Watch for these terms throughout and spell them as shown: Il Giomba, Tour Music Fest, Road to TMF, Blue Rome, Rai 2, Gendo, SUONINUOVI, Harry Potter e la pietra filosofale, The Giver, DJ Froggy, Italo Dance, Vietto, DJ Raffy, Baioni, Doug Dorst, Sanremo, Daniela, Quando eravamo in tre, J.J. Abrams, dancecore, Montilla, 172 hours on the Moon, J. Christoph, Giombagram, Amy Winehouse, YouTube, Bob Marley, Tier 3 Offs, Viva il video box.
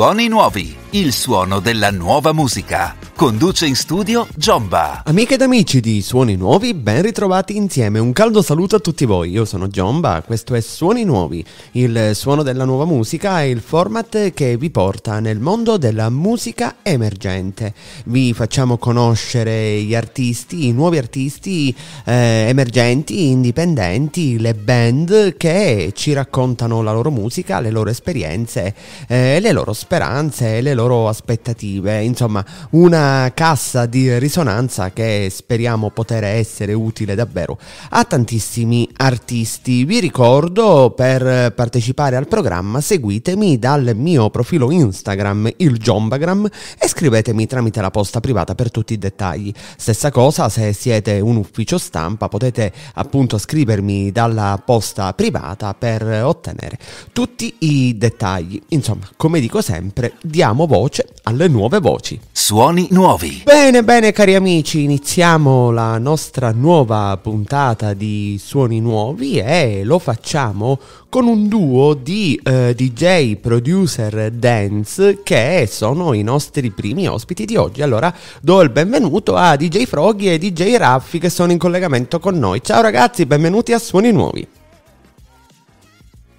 Suoni nuovi, il suono della nuova musica. Conduce in studio Giomba. Amiche ed amici di Suoni Nuovi, ben ritrovati insieme. Un caldo saluto a tutti voi. Io sono Giomba, questo è Suoni Nuovi, il suono della nuova musica e il format che vi porta nel mondo della musica emergente. Vi facciamo conoscere gli artisti, i nuovi artisti emergenti, indipendenti, le band che ci raccontano la loro musica, le loro esperienze, le loro speranze, le loro aspettative. Insomma, una cassa di risonanza che speriamo poter essere utile davvero a tantissimi artisti. Vi ricordo, per partecipare al programma seguitemi dal mio profilo Instagram, il Giombagram, e scrivetemi tramite la posta privata per tutti i dettagli. Stessa cosa se siete un ufficio stampa, potete appunto scrivermi dalla posta privata per ottenere tutti i dettagli. Insomma, come dico sempre, diamo voce alle nuove voci. Suoni nuovi. Bene, bene cari amici, iniziamo la nostra nuova puntata di Suoni Nuovi e lo facciamo con un duo di DJ producer dance che sono i nostri primi ospiti di oggi. Allora do il benvenuto a DJ Froggy e DJ Raffy che sono in collegamento con noi. Ciao ragazzi, benvenuti a Suoni Nuovi.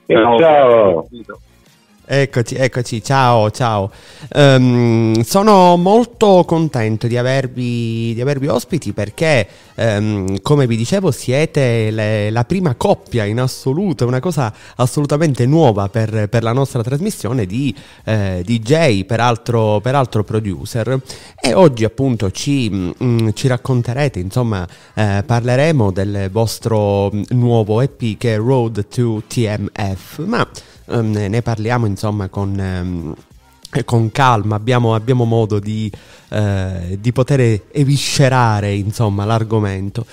Ciao. Eccoci, ciao. Sono molto contento di avervi ospiti perché, come vi dicevo, siete la prima coppia in assoluto, una cosa assolutamente nuova per la nostra trasmissione di DJ, peraltro producer. E oggi appunto ci racconterete, insomma, parleremo del vostro nuovo EP che è Road to TMF, ma ne parliamo insomma con calma, abbiamo modo di poter eviscerare insomma l'argomento.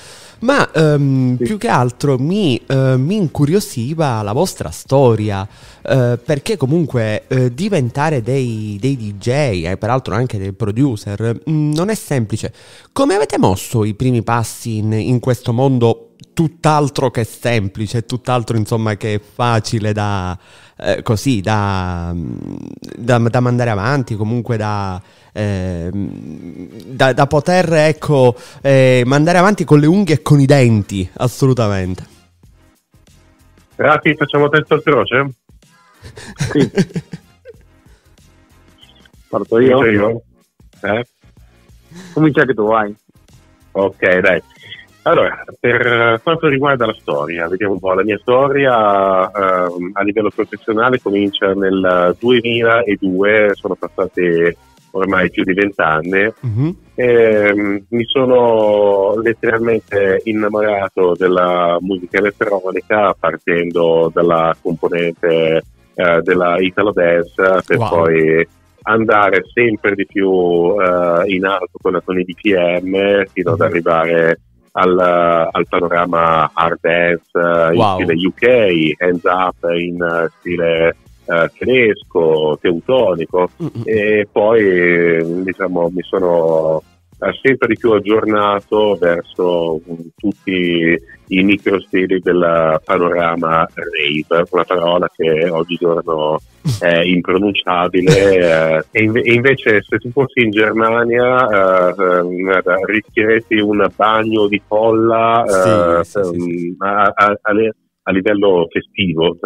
Ma sì, più che altro mi incuriosiva la vostra storia, perché comunque diventare dei DJ e peraltro anche dei producer non è semplice. Come avete mosso i primi passi in questo mondo tutt'altro che semplice, tutt'altro insomma che facile da mandare avanti, comunque da poter, ecco, mandare avanti con le unghie e con i denti, assolutamente. Ragazzi, facciamo testo al croce? Sì. Parto io? Comincia che tu vai. Ok, dai. Allora, per quanto riguarda la storia, vediamo un po'. La mia storia a livello professionale comincia nel 2002, sono passate ormai più di 20 anni. Mm-hmm. Mi sono letteralmente innamorato della musica elettronica partendo dalla componente della Italo Dance per poi andare sempre di più in alto con la toni di PM fino ad arrivare al panorama hard dance in stile UK, hands up in stile tedesco, teutonico. Mm-hmm. E poi diciamo mi sono sempre di più aggiornato verso tutti i micro stili del panorama rave, una parola che oggigiorno è impronunciabile e invece se tu fossi in Germania rischieresti un bagno di folla sì. A livello festivo,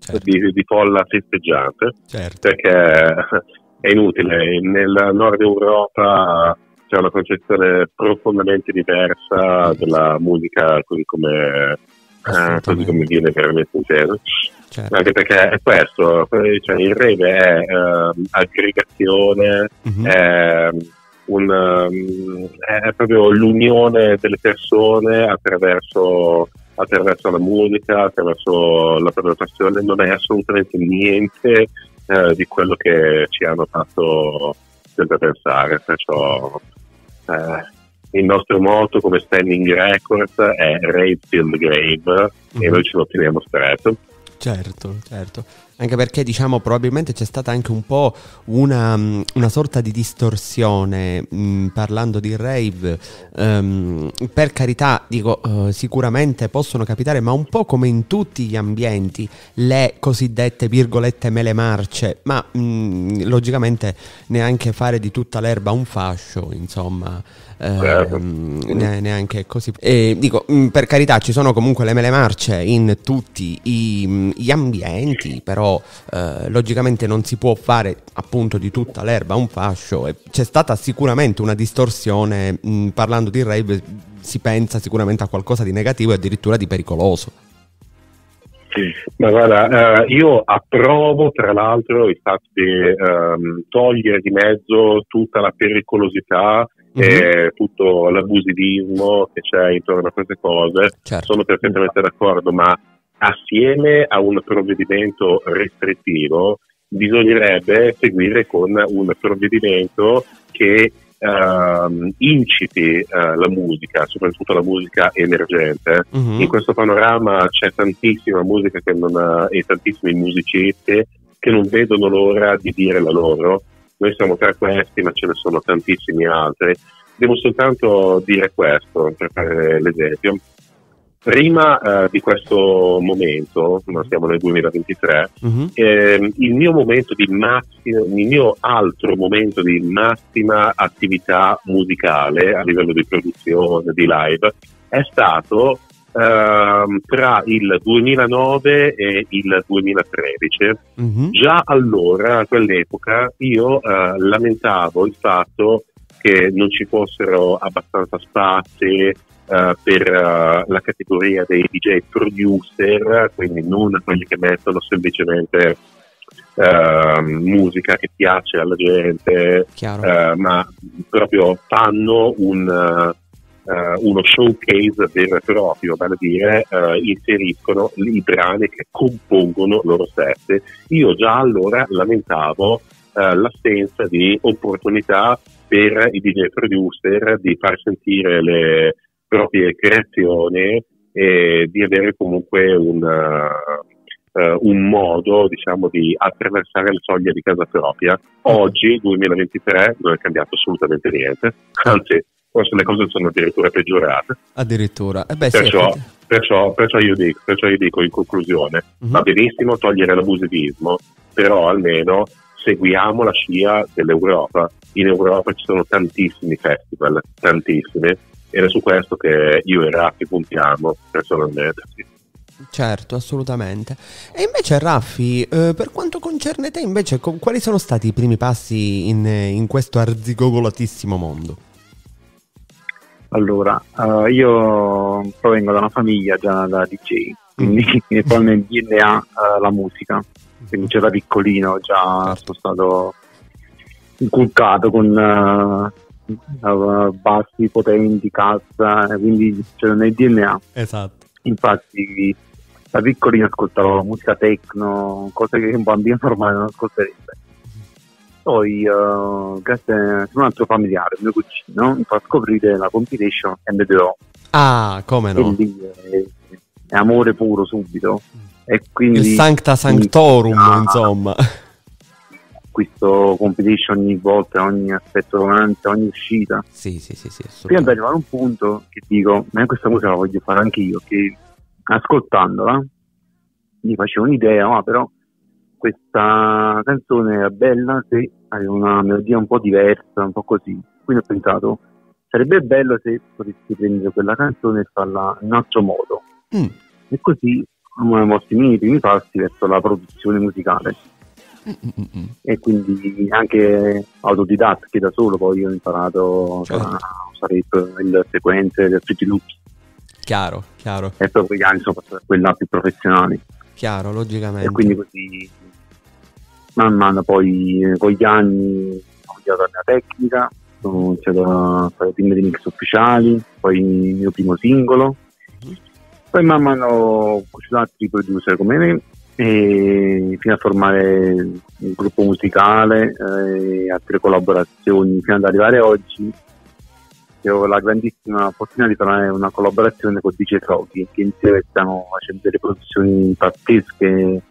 certo, di folla festeggiante, certo, perché è inutile. Nel nord Europa c'è una concezione profondamente diversa della musica, così come viene veramente inteso. Certo. Anche perché è questo, cioè il rave è aggregazione, mm-hmm, è proprio l'unione delle persone attraverso la musica, attraverso la propria passione. Non è assolutamente niente di quello che ci hanno fatto sempre pensare, perciò il nostro motto come Standing Records è Rave Till the Grave, mm-hmm, e noi ce lo teniamo stretto. Certo. Anche perché, diciamo, probabilmente c'è stata anche un po' una sorta di distorsione parlando di rave. Per carità, dico, sicuramente possono capitare, ma un po' come in tutti gli ambienti, le cosiddette virgolette mele marce, ma logicamente neanche fare di tutta l'erba un fascio, insomma. Neanche così. Dico, per carità, ci sono comunque le mele marce in tutti gli ambienti, però logicamente non si può fare appunto di tutta l'erba un fascio, e c'è stata sicuramente una distorsione. Parlando di rave si pensa sicuramente a qualcosa di negativo e addirittura di pericoloso. Sì, ma guarda, io approvo tra l'altro il fatto di togliere di mezzo tutta la pericolosità e tutto l'abusivismo che c'è intorno a queste cose. Certo. Sono perfettamente d'accordo, ma assieme a un provvedimento restrittivo bisognerebbe seguire con un provvedimento che inciti la musica, soprattutto la musica emergente. In questo panorama c'è tantissima musica che non ha, e tantissimi musicisti che non vedono l'ora di dire la loro. Noi siamo tra questi, ma ce ne sono tantissimi altri. Devo soltanto dire questo, per fare l'esempio. Prima di questo momento, siamo nel 2023, il mio altro momento di massima attività musicale a livello di produzione, di live, è stato tra il 2009 e il 2013. Già allora, a quell'epoca, io lamentavo il fatto che non ci fossero abbastanza spazi per la categoria dei DJ producer, quindi non quelli che mettono semplicemente musica che piace alla gente, ma proprio fanno uno showcase vero e proprio, vale a dire inseriscono i brani che compongono loro stessi. Io già allora lamentavo l'assenza di opportunità per i DJ producer di far sentire le proprie creazioni e di avere comunque un modo, diciamo, di attraversare la soglia di casa propria. Oggi, 2023, non è cambiato assolutamente niente, anzi forse le cose sono addirittura peggiorate. Addirittura. Perciò io dico in conclusione, va benissimo togliere l'abusivismo, però almeno seguiamo la scia dell'Europa. In Europa ci sono tantissimi festival, tantissimi, ed è su questo che io e Raffy puntiamo personalmente. Certo, assolutamente. E invece Raffy, per quanto concerne te invece, quali sono stati i primi passi in questo arzigogolatissimo mondo? Allora, io provengo da una famiglia già da DJ, quindi poi nel DNA la musica, quindi già da piccolino già sono stato inculcato con bassi potenti, cassa, quindi c'era nel DNA. Esatto. Infatti da piccolino ascoltavo la musica techno, cose che un bambino normale non ascolterebbe. Poi, grazie a un altro familiare, mio cugino, mi fa scoprire la compilation M2O. Ah, come no? È amore puro subito. E quindi, il Sancta Sanctorum, insomma. Questo compilation ogni volta, ogni aspetto, ogni uscita. Sì. Prima di arrivare a un punto che dico, ma questa cosa la voglio fare anche io, che ascoltandola mi facevo un'idea, ma però questa canzone era bella se aveva una melodia un po' diversa, un po' così. Quindi ho pensato, sarebbe bello se potessi prendere quella canzone e farla in un altro modo. E così uno dei miei primi passi verso la produzione musicale. E quindi anche autodidatta, che da solo poi ho imparato a usare il sequenze del free loop. Chiaro. E poi quegli anni sono passati a quella più professionali. Chiaro, logicamente. E quindi così, man mano poi con gli anni ho studiato la mia tecnica, ho iniziato a fare prime remix ufficiali, poi il mio primo singolo, poi man mano ho conosciuto altri producer come me, e fino a formare un gruppo musicale, altre collaborazioni, fino ad arrivare oggi che ho la grandissima fortuna di fare una collaborazione con DJ Froggy, che insieme stiamo facendo delle produzioni pazzesche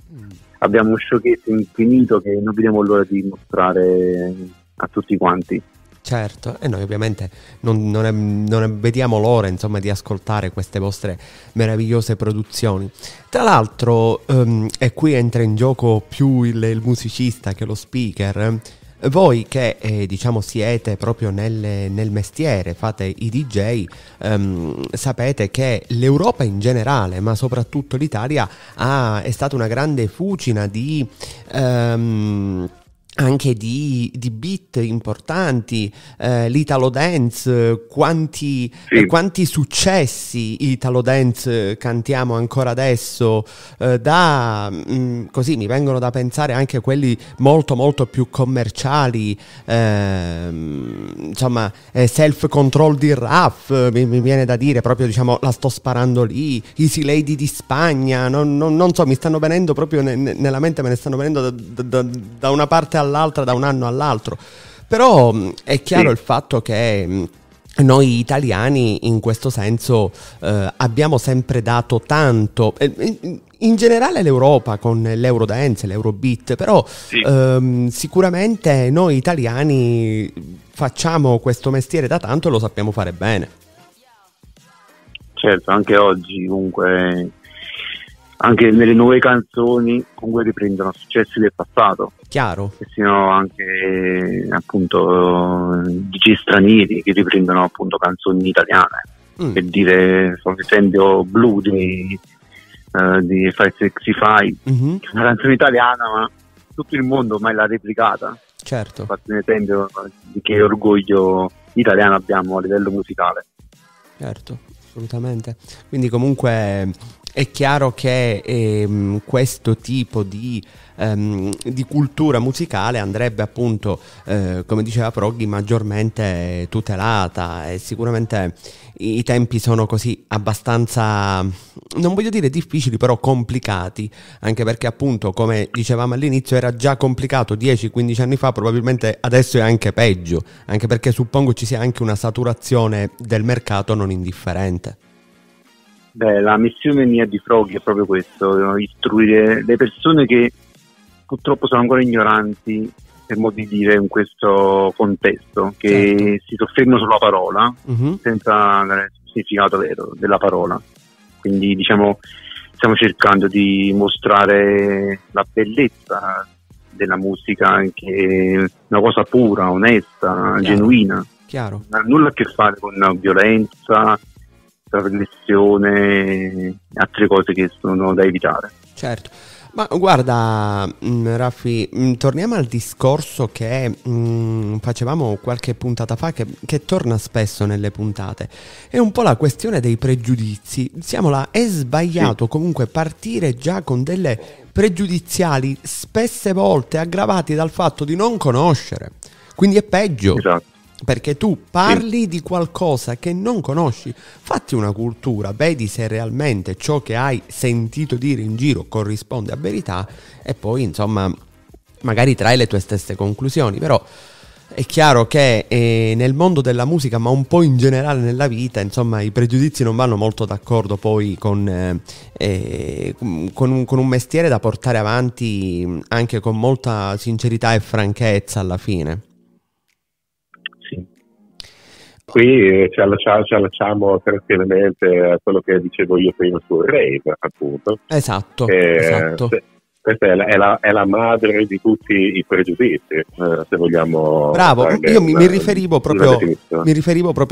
abbiamo un showcase infinito che non vediamo l'ora di mostrare a tutti quanti. Certo, e noi ovviamente non vediamo l'ora, insomma, di ascoltare queste vostre meravigliose produzioni. Tra l'altro, e qui entra in gioco più il musicista che lo speaker, voi che diciamo siete proprio nel mestiere, fate i DJ, sapete che l'Europa in generale, ma soprattutto l'Italia, è stata una grande fucina di... anche di beat importanti, l'italo dance, quanti successi italo dance cantiamo ancora adesso, così mi vengono da pensare anche quelli molto molto più commerciali, insomma, Self Control di Raff, mi viene da dire proprio, diciamo, la sto sparando lì, Easy Lady di Spagna, non so, mi stanno venendo proprio nella mente, me ne stanno venendo da una parte all'altra, da un anno all'altro, però è chiaro il fatto che noi italiani in questo senso abbiamo sempre dato tanto, in generale l'Europa con l'Eurodance, l'Eurobeat, però sicuramente noi italiani facciamo questo mestiere da tanto e lo sappiamo fare bene. Certo, anche oggi comunque... anche nelle nuove canzoni comunque riprendono successi del passato. Chiaro. E sino anche appunto DJ stranieri che riprendono appunto canzoni italiane. Per dire, per esempio, Blue di 565, una canzone italiana, ma tutto il mondo ormai l'ha replicata. Certo. Faccio un esempio di che orgoglio italiano abbiamo a livello musicale. Certo, assolutamente. Quindi comunque... è chiaro che questo tipo di cultura musicale andrebbe appunto, come diceva Froggy, maggiormente tutelata, e sicuramente i tempi sono così abbastanza, non voglio dire difficili, però complicati, anche perché appunto, come dicevamo all'inizio, era già complicato 10-15 anni fa, probabilmente adesso è anche peggio, anche perché suppongo ci sia anche una saturazione del mercato non indifferente. Beh, la missione mia di Froggy è proprio questo, istruire le persone che purtroppo sono ancora ignoranti, per modo di dire, in questo contesto, che si soffermano sulla parola, senza il significato vero della parola. Quindi, diciamo, stiamo cercando di mostrare la bellezza della musica, che è una cosa pura, onesta, genuina. Chiaro. Nulla a che fare con violenza, trasgressione, altre cose che sono da evitare. Certo, ma guarda Raffy, torniamo al discorso che facevamo qualche puntata fa, che torna spesso nelle puntate, è un po' la questione dei pregiudizi. Diciamo, è sbagliato comunque partire già con delle pregiudiziali, spesse volte aggravati dal fatto di non conoscere, quindi è peggio. Esatto. Perché tu parli di qualcosa che non conosci, fatti una cultura, vedi se realmente ciò che hai sentito dire in giro corrisponde a verità, e poi insomma magari trai le tue stesse conclusioni. Però è chiaro che nel mondo della musica, ma un po' in generale nella vita, insomma, i pregiudizi non vanno molto d'accordo poi con un mestiere da portare avanti anche con molta sincerità e franchezza alla fine. Qui ci allacciamo terribilmente a quello che dicevo io prima sul rave, appunto. Esatto, esatto. Questa è la madre di tutti i pregiudizi, se vogliamo. Bravo, io mi riferivo proprio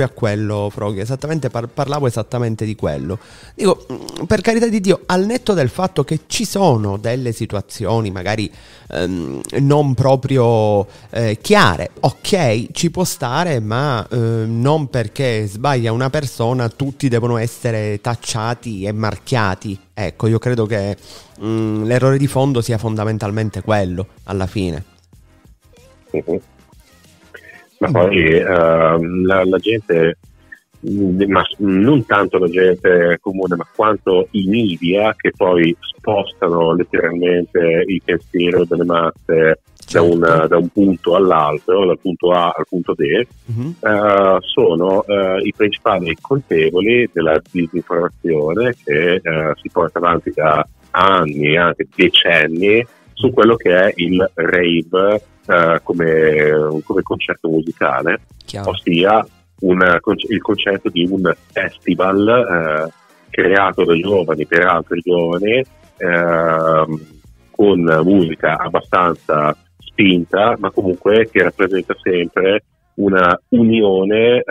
a quello, Froggy, esattamente, parlavo esattamente di quello. Dico, per carità di Dio, al netto del fatto che ci sono delle situazioni magari non proprio chiare, ok, ci può stare, ma non perché sbaglia una persona tutti devono essere tacciati e marchiati. Ecco, io credo che l'errore di fondo sia fondamentalmente quello, alla fine. Ma poi la gente, ma non tanto la gente comune, ma quanto i media, che poi spostano letteralmente il pensiero delle masse. Certo. Da un punto all'altro, dal punto A al punto D, sono i principali colpevoli della disinformazione che si porta avanti da anni, anche decenni, su quello che è il rave come concerto musicale. Chiaro. Ossia il concetto di un festival creato da giovani per altri giovani, con musica abbastanza spinta, ma comunque che rappresenta sempre una unione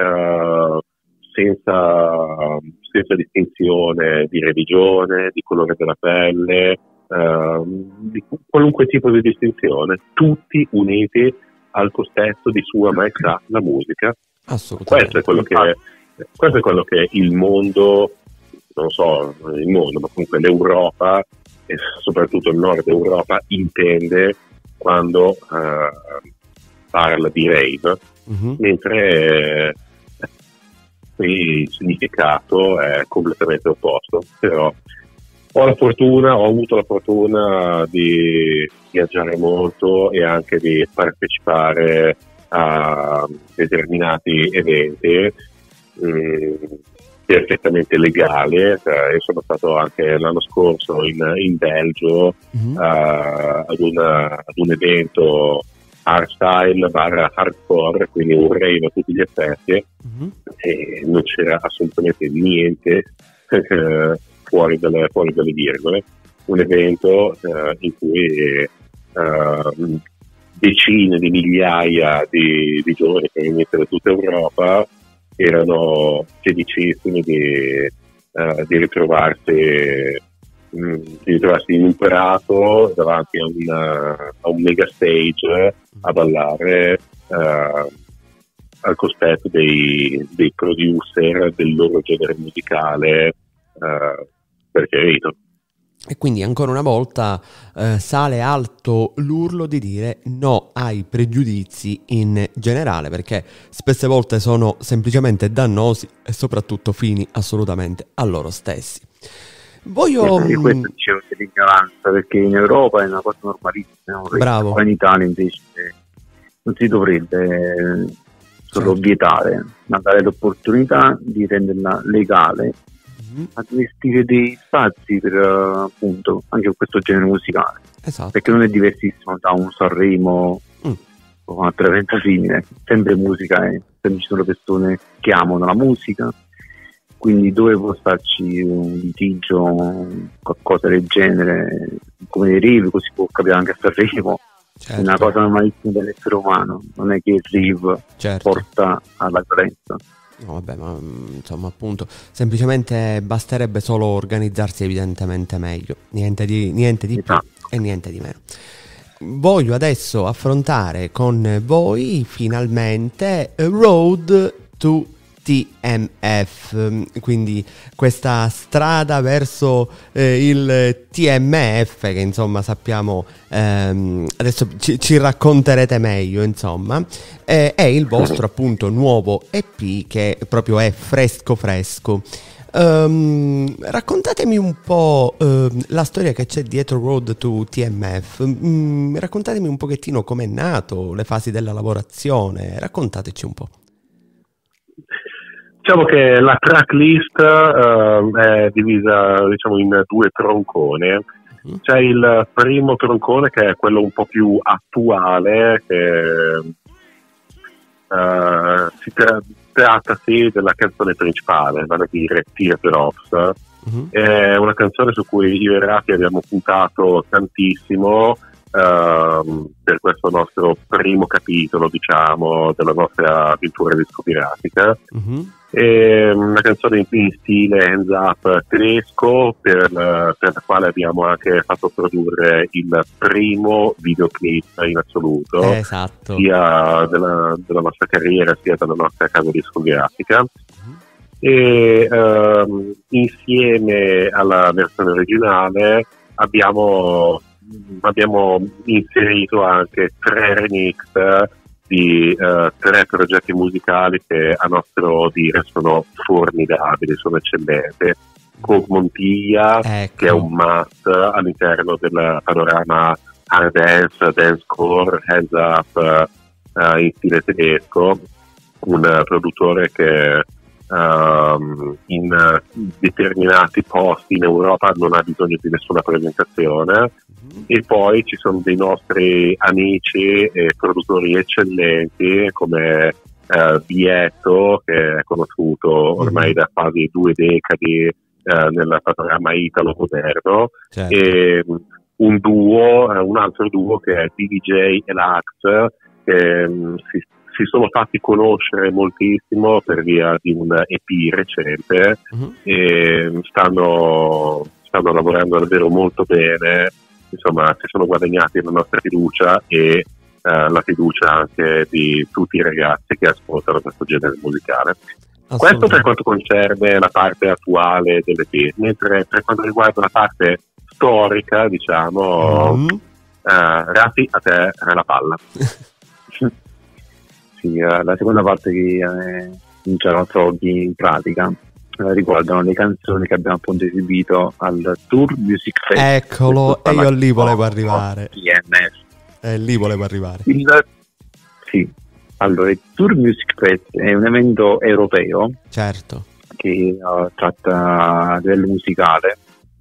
senza distinzione di religione, di colore della pelle, di qualunque tipo di distinzione, tutti uniti al cospetto di Sua Maestà la musica. Assolutamente. Questo è quello che il mondo, non so, il mondo, ma comunque l'Europa e soprattutto il nord Europa intende quando parla di rave, mentre qui il significato è completamente opposto. Però ho avuto la fortuna di viaggiare molto e anche di partecipare a determinati eventi perfettamente legale. Io sono stato anche l'anno scorso in Belgio ad un evento hardstyle barra hardcore, quindi un rave a tutti gli effetti, e non c'era assolutamente niente fuori dalle virgole. Un evento in cui decine di migliaia di giovani provenienti da tutta Europa erano felicissimi di ritrovarsi in un prato davanti a un mega stage a ballare al cospetto dei producer del loro genere musicale preferito. E quindi ancora una volta sale alto l'urlo di dire no ai pregiudizi in generale, perché spesse volte sono semplicemente dannosi e soprattutto fini assolutamente a loro stessi. Voglio... E questo dicevo che l'ignoranza, perché in Europa è una cosa normalissima, ma in Italia invece non si dovrebbe solo vietare, ma dare l'opportunità di renderla legale, allestire dei spazi per appunto anche questo genere musicale. Esatto. Perché non è diversissimo da un Sanremo o un'altra evento simile, sempre musica, sempre ci sono persone che amano la musica, quindi dove può starci un litigio, qualcosa del genere come il rave, così può capire anche a Sanremo. Certo. È una cosa normalissima dell'essere umano, non è che il rave porta alla violenza. No, vabbè, ma insomma, appunto, semplicemente basterebbe solo organizzarsi evidentemente meglio, niente di più e niente di meno. Voglio adesso affrontare con voi finalmente Road to TMF, quindi questa strada verso il TMF che insomma sappiamo, adesso ci racconterete meglio, insomma è il vostro appunto nuovo EP che proprio è fresco. Raccontatemi un po' la storia che c'è dietro Road to TMF, raccontatemi un pochettino com'è nato, le fasi della lavorazione, raccontateci un po'. Diciamo che la tracklist è divisa, diciamo, in due troncone. C'è il primo troncone che è quello un po' più attuale, che si tratta sì della canzone principale, vale a dire Tier 3 Offs. È una canzone su cui io e Raffy abbiamo puntato tantissimo per questo nostro primo capitolo, diciamo, della nostra avventura discografica. È una canzone in stile hands up tedesco, per la quale abbiamo anche fatto produrre il primo videoclip in assoluto, sia della nostra carriera sia della nostra casa discografica. E insieme alla versione originale abbiamo inserito anche 3 remix di 3 progetti musicali che a nostro dire sono formidabili, sono eccellenti, con Montilla, che è un must all'interno del panorama hard dance, dancecore, hands up in stile tedesco, un produttore che in determinati posti in Europa non ha bisogno di nessuna presentazione, E poi ci sono dei nostri amici e produttori eccellenti come Vietto, che è conosciuto ormai da quasi 2 decadi nel panorama italo moderno, certo. E un altro duo che è DJ e l'AX, che si sono fatti conoscere moltissimo per via di un EP recente, e stanno lavorando davvero molto bene, insomma si sono guadagnati la nostra fiducia e la fiducia anche di tutti i ragazzi che ascoltano questo genere musicale. Questo per quanto concerne la parte attuale dell'EP, mentre per quanto riguarda la parte storica, diciamo, Raffy, a te la palla. Sì, la seconda parte che Giorno Froggy in pratica riguardano le canzoni che abbiamo appunto eseguito al Tour Music Fest. Eccolo, e io lì volevo arrivare. Sì, allora il Tour Music Fest è un evento europeo, certo, che tratta a livello musicale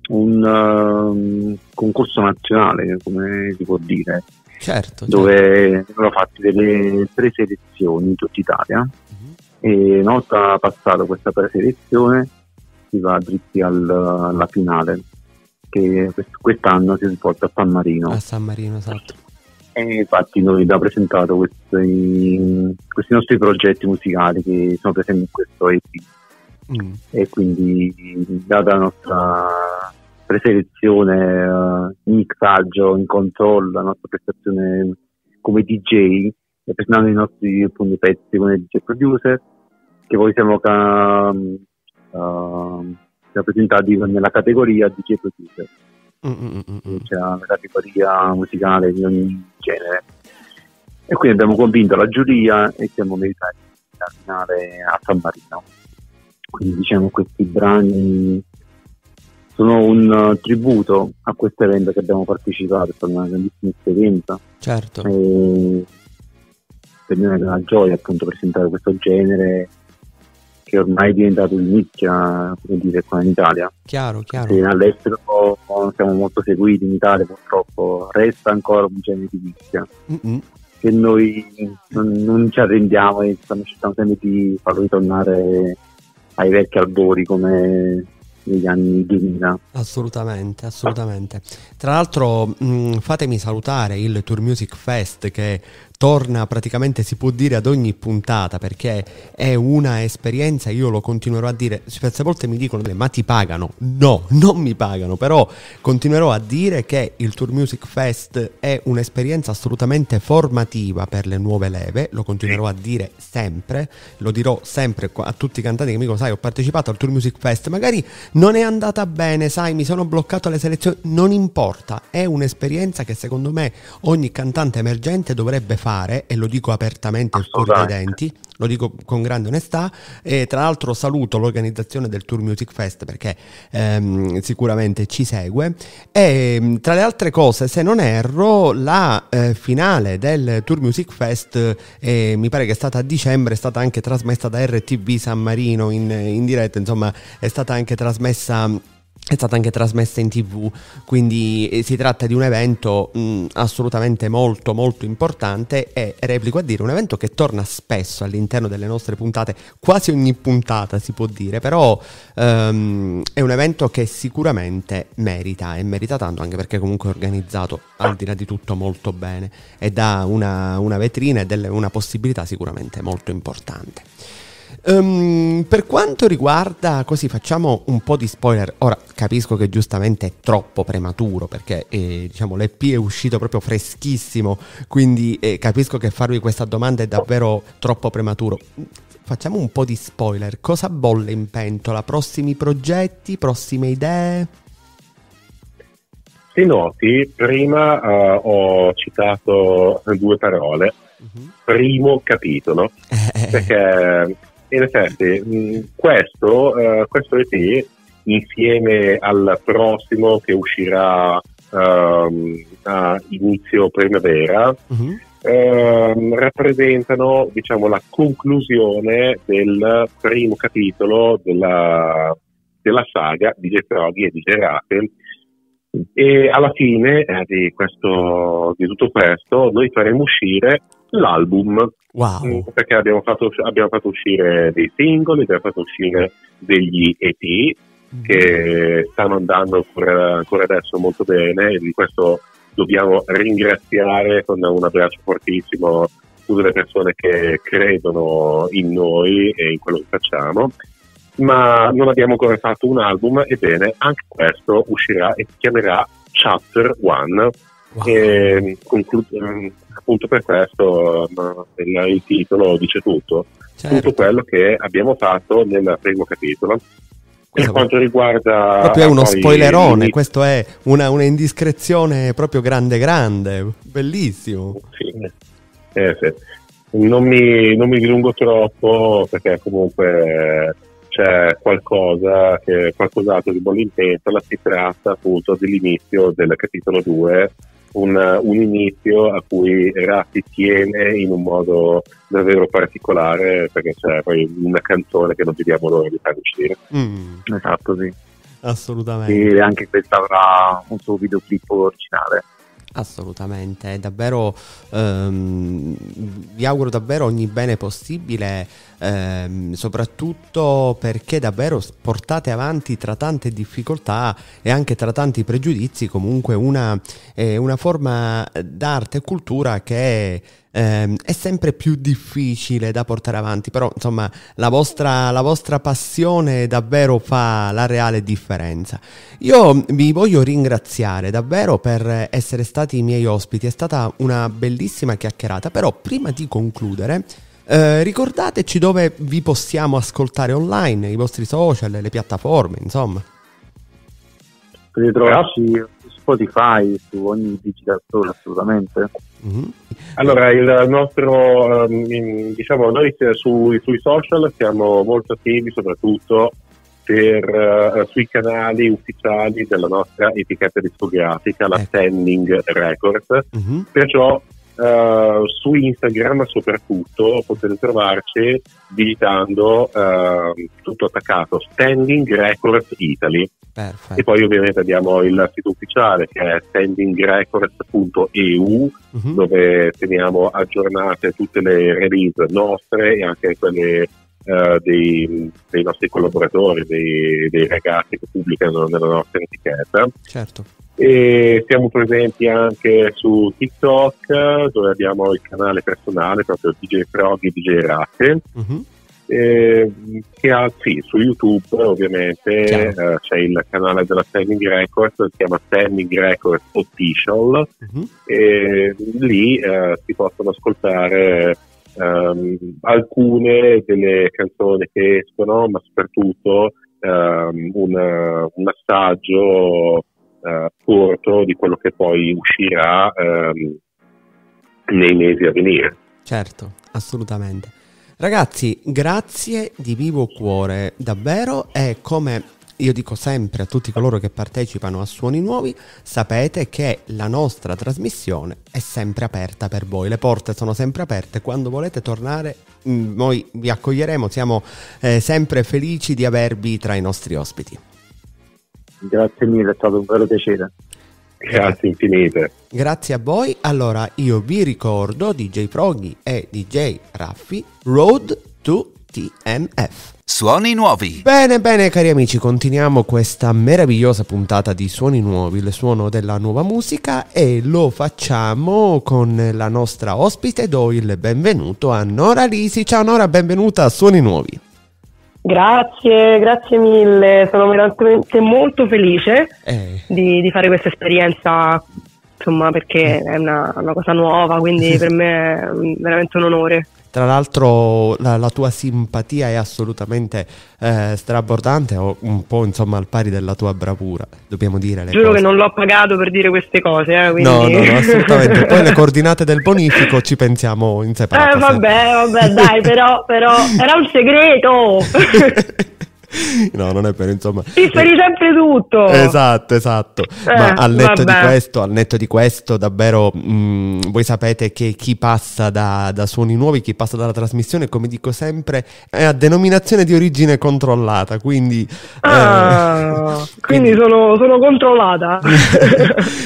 un concorso nazionale, come si può dire, certo, dove vengono fatte delle preselezioni in tutta Italia, e una volta passata questa preselezione si va dritti alla finale, che quest'anno si svolge a San Marino. A San Marino, esatto. E infatti noi abbiamo presentato questi nostri progetti musicali che sono presenti in questo EP, e quindi data la nostra preselezione, in mixaggio, in console, la nostra prestazione come DJ, e presentando i nostri appunto pezzi come DJ producer, che poi siamo presentati nella categoria DJ producer. C'è la categoria musicale di ogni genere, e quindi abbiamo convinto la giuria e siamo meritati a finale a San Marino. Quindi diciamo questi brani sono un tributo a questo evento che abbiamo partecipato, è stata una grandissima esperienza, certo, e per me è una gioia appunto presentare questo genere che ormai è diventato di nicchia, come dire, qua in Italia. Chiaro. Che all'estero siamo molto seguiti, in Italia purtroppo resta ancora un genere di nicchia, che noi non ci arrendiamo e stiamo cercando sempre di farlo ritornare ai vecchi albori come negli anni 2000. Assolutamente. Tra l'altro fatemi salutare il Tour Music Fest, che torna praticamente, si può dire, ad ogni puntata, perché è una esperienza, io lo continuerò a dire. Spesse volte mi dicono: ma ti pagano? No, non mi pagano, però continuerò a dire che il Tour Music Fest è un'esperienza assolutamente formativa per le nuove leve, lo continuerò a dire sempre, lo dirò sempre a tutti i cantanti che mi dicono: sai, ho partecipato al Tour Music Fest, magari non è andata bene, sai, mi sono bloccato alle selezioni, non importa, è un'esperienza che secondo me ogni cantante emergente dovrebbe fare, e lo dico apertamente fuori dai denti, lo dico con grande onestà. E tra l'altro saluto l'organizzazione del Tour Music Fest, perché sicuramente ci segue, e tra le altre cose, se non erro, la finale del Tour Music Fest mi pare che è stata a dicembre, è stata anche trasmessa da RTV San Marino in diretta, insomma è stata anche trasmessa in TV, quindi si tratta di un evento assolutamente molto molto importante, e replico a dire un evento che torna spesso all'interno delle nostre puntate, quasi ogni puntata si può dire, però è un evento che sicuramente merita tanto, anche perché comunque è organizzato al di là di tutto molto bene, e dà una vetrina e una possibilità sicuramente molto importante. Per quanto riguarda, così facciamo un po' di spoiler, ora capisco che giustamente è troppo prematuro, perché diciamo l'EP è uscito proprio freschissimo, quindi capisco che farvi questa domanda è davvero troppo prematuro. Facciamo un po' di spoiler, cosa bolle in pentola? Prossimi progetti, prossime idee? Se noti, prima ho citato 2 parole, primo capitolo, perché in effetti questo EP, insieme al prossimo che uscirà a inizio primavera, rappresentano, diciamo, la conclusione del primo capitolo della saga DJ Froggy e DJ Raffy, E alla fine di tutto questo noi faremo uscire l'album. Wow. Perché abbiamo fatto uscire dei singoli, abbiamo fatto uscire degli EP che stanno andando ancora adesso molto bene, e di questo dobbiamo ringraziare con un abbraccio fortissimo tutte le persone che credono in noi e in quello che facciamo. Ma non abbiamo ancora fatto un album, ebbene anche questo uscirà e si chiamerà Chapter One. Wow. E appunto per questo il titolo dice tutto. Certo. Tutto quello che abbiamo fatto nel primo capitolo. Per quanto riguarda, proprio è uno spoilerone, questo è una indiscrezione proprio grande, bellissimo. Sì. Sì. Non mi dilungo troppo, perché comunque c'è qualcos'altro di buon intento. La si tratta appunto dell'inizio del capitolo 2, un inizio a cui Raffy tiene in un modo davvero particolare, perché c'è poi una canzone che non vediamo l'ora di far uscire. Esatto, sì, assolutamente. E anche questa avrà un suo videoclip originale. Assolutamente, è davvero vi auguro davvero ogni bene possibile, soprattutto perché davvero portate avanti tra tante difficoltà e anche tra tanti pregiudizi comunque una forma d'arte e cultura che è sempre più difficile da portare avanti, però insomma la vostra passione davvero fa la reale differenza. Io vi voglio ringraziare davvero per essere stati i miei ospiti, è stata una bellissima chiacchierata, però prima di concludere ricordateci dove vi possiamo ascoltare online, i vostri social, le piattaforme, insomma. Potete trovarci su Spotify, su ogni digital store, assolutamente. Allora, il nostro diciamo, noi sui social siamo molto attivi, soprattutto sui canali ufficiali della nostra etichetta discografica, la Standing Records. Perciò su Instagram soprattutto potete trovarci digitando tutto attaccato Standing Records Italy. Perfetto. E poi ovviamente abbiamo il sito ufficiale che è standingrecords.eu, dove teniamo aggiornate tutte le release nostre e anche quelle dei nostri collaboratori, dei ragazzi che pubblicano nella nostra etichetta. Certo. E siamo presenti anche su TikTok, dove abbiamo il canale personale proprio DJ Froggy, DJ Raffy. Sì, su YouTube ovviamente c'è il canale della Standing Records, si chiama Standing Records Official, e lì si possono ascoltare alcune delle canzoni che escono, ma soprattutto un assaggio corto di quello che poi uscirà nei mesi a venire. Certo, assolutamente. Ragazzi, grazie di vivo cuore davvero, e come io dico sempre a tutti coloro che partecipano a Suoni Nuovi, sapete che la nostra trasmissione è sempre aperta per voi, le porte sono sempre aperte, quando volete tornare noi vi accoglieremo, siamo sempre felici di avervi tra i nostri ospiti. Grazie mille, è stato un vero piacere. Grazie infinite. Grazie a voi. Allora io vi ricordo DJ Froggy e DJ Raffy, Road to TMF. Suoni nuovi. Bene cari amici, continuiamo questa meravigliosa puntata di Suoni nuovi, il suono della nuova musica, e lo facciamo con la nostra ospite. Do il benvenuto a Nora Lisi. Ciao Nora, benvenuta a Suoni nuovi. Grazie mille, sono veramente molto felice di fare questa esperienza, insomma, perché è una cosa nuova, quindi per me è veramente un onore. Tra l'altro la tua simpatia è assolutamente strabordante, o un po' insomma al pari della tua bravura, dobbiamo dire le Giuro cose. Che non l'ho pagato per dire queste cose, quindi... No, assolutamente. Poi le coordinate del bonifico ci pensiamo in separato. Vabbè, dai, però era un segreto. No, non è vero, insomma. Differi sempre tutto. Esatto. Ma al netto di questo, davvero, voi sapete che chi passa da Suoni Nuovi, chi passa dalla trasmissione, come dico sempre, è a denominazione di origine controllata. Quindi quindi sono controllata.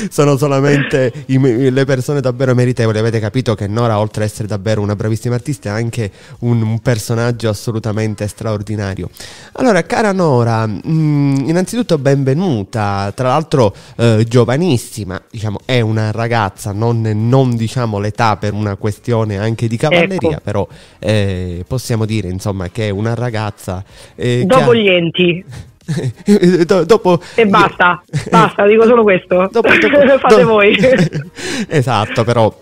Sono solamente le persone davvero meritevoli. Avete capito che Nora, oltre ad essere davvero una bravissima artista, è anche un personaggio assolutamente straordinario. Allora, cara Nora, innanzitutto benvenuta, tra l'altro giovanissima, diciamo è una ragazza, non diciamo l'età per una questione anche di cavalleria, ecco. Però possiamo dire insomma che è una ragazza... dopo gli enti. Dopo... E basta, dico solo questo, fate voi. Esatto, però...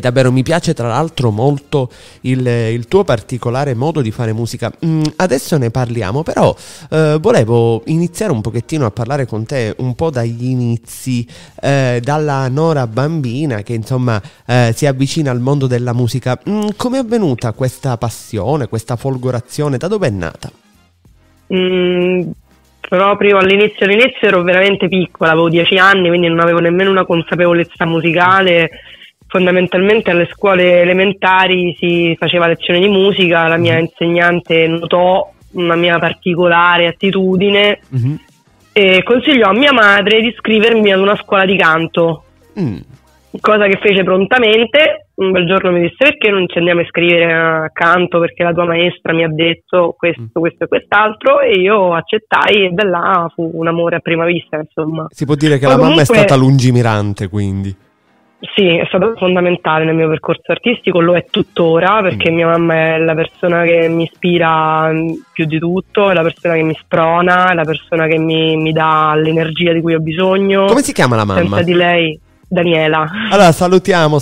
davvero mi piace tra l'altro molto il tuo particolare modo di fare musica. Adesso ne parliamo, però volevo iniziare un pochettino a parlare con te un po' dagli inizi, dalla Nora bambina che insomma si avvicina al mondo della musica. Come è avvenuta questa passione, questa folgorazione, da dove è nata? Proprio all'inizio ero veramente piccola, avevo 10 anni, quindi non avevo nemmeno una consapevolezza musicale. Fondamentalmente alle scuole elementari si faceva lezione di musica, la mia insegnante notò una mia particolare attitudine e consigliò a mia madre di iscrivermi ad una scuola di canto, cosa che fece prontamente. Un bel giorno mi disse: perché non ci andiamo a iscrivere a canto, perché la tua maestra mi ha detto questo e quest'altro, e io accettai, e da là fu un amore a prima vista, insomma. Si può dire che poi la mamma è stata lungimirante, quindi... Sì, è stato fondamentale nel mio percorso artistico, lo è tuttora, perché mia mamma è la persona che mi ispira più di tutto, è la persona che mi sprona, è la persona che mi dà l'energia di cui ho bisogno. Come si chiama la mamma? Senza di lei... Daniela. Allora salutiamo